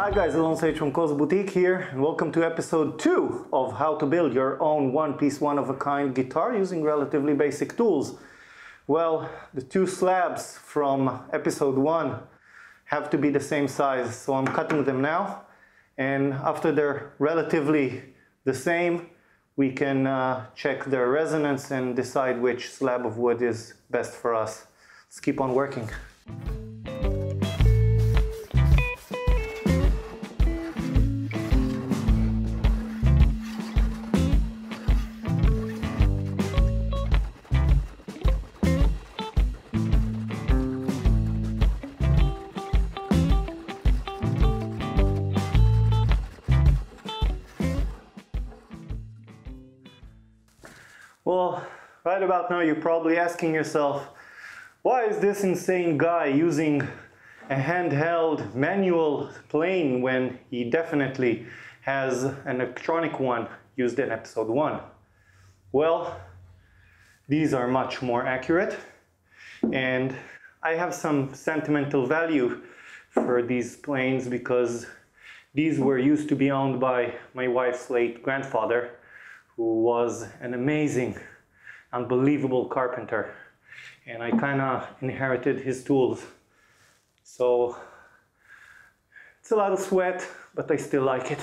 Hi guys, Alon Sage from Coils Boutique here, and welcome to episode 2 of how to build your own one-piece, one-of-a-kind guitar using relatively basic tools. Well, the two slabs from episode 1 have to be the same size, so I'm cutting them now, and after they're relatively the same, we can check their resonance and decide which slab of wood is best for us. Let's keep on working. Well, right about now you're probably asking yourself, why is this insane guy using a handheld manual plane when he definitely has an electronic one used in episode 1? Well, these are much more accurate, and I have some sentimental value for these planes because these were used to be owned by my wife's late grandfather, who was an amazing, unbelievable carpenter, and I kind of inherited his tools. So it's a lot of sweat, but I still like it.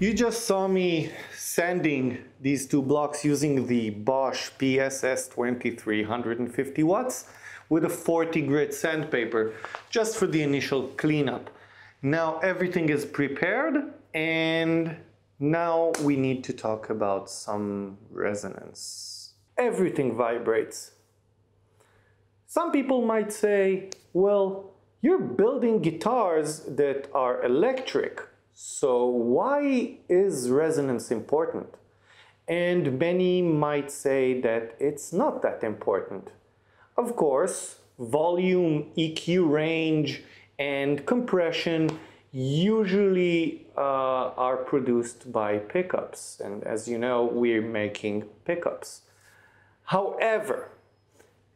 You just saw me sanding these two blocks using the Bosch PSS 2350 watts with a 40 grit sandpaper, just for the initial cleanup. Now everything is prepared, and now we need to talk about some resonance. Everything vibrates. Some people might say, well, you're building guitars that are electric, so why is resonance important? And many might say that it's not that important. Of course, volume, EQ range, and compression usually are produced by pickups. And as you know, we're making pickups. However,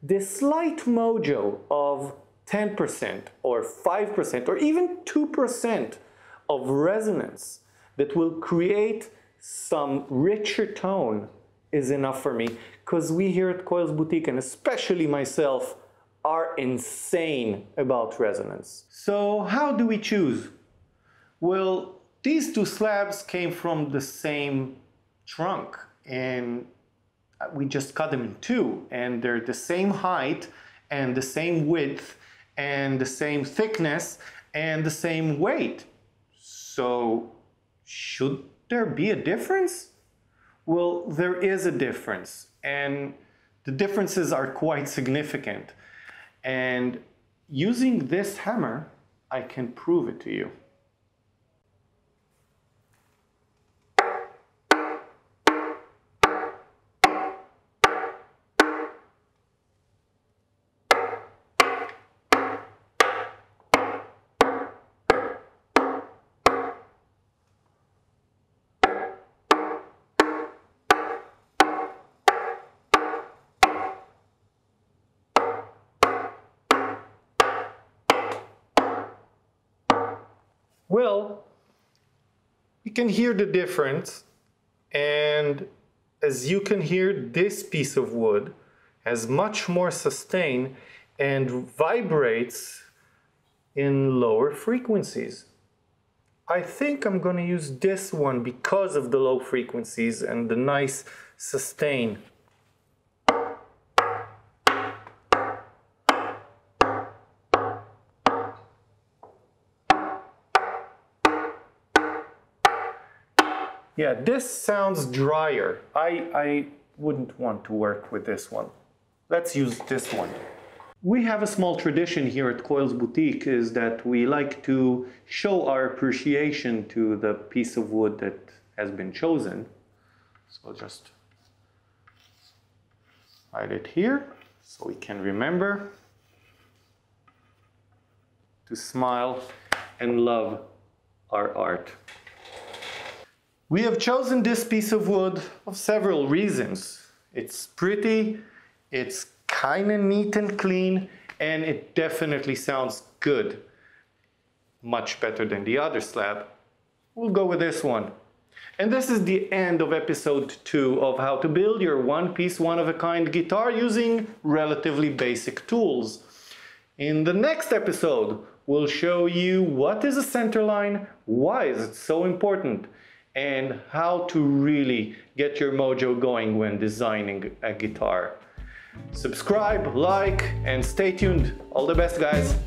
the slight mojo of 10% or 5% or even 2% of resonance that will create some richer tone is enough for me, because we here at Coils Boutique, and especially myself, are insane about resonance. So how do we choose? Well, these two slabs came from the same trunk, and we just cut them in two, and they're the same height and the same width and the same thickness and the same weight. So, should there be a difference? Well, there is a difference, and the differences are quite significant. And using this hammer, I can prove it to you. Well, you can hear the difference, and as you can hear, this piece of wood has much more sustain and vibrates in lower frequencies. I think I'm going to use this one because of the low frequencies and the nice sustain. Yeah, this sounds drier. I wouldn't want to work with this one. Let's use this one. We have a small tradition here at Coils Boutique, is that we like to show our appreciation to the piece of wood that has been chosen. So I'll just hide it here so we can remember to smile and love our art. We have chosen this piece of wood for several reasons. It's pretty, it's kind of neat and clean, and it definitely sounds good. Much better than the other slab. We'll go with this one. And this is the end of episode 2 of how to build your one-piece, one-of-a-kind guitar using relatively basic tools. In the next episode, we'll show you what is a centerline, why is it so important, and how to really get your mojo going when designing a guitar. Subscribe, like, and stay tuned. All the best, guys!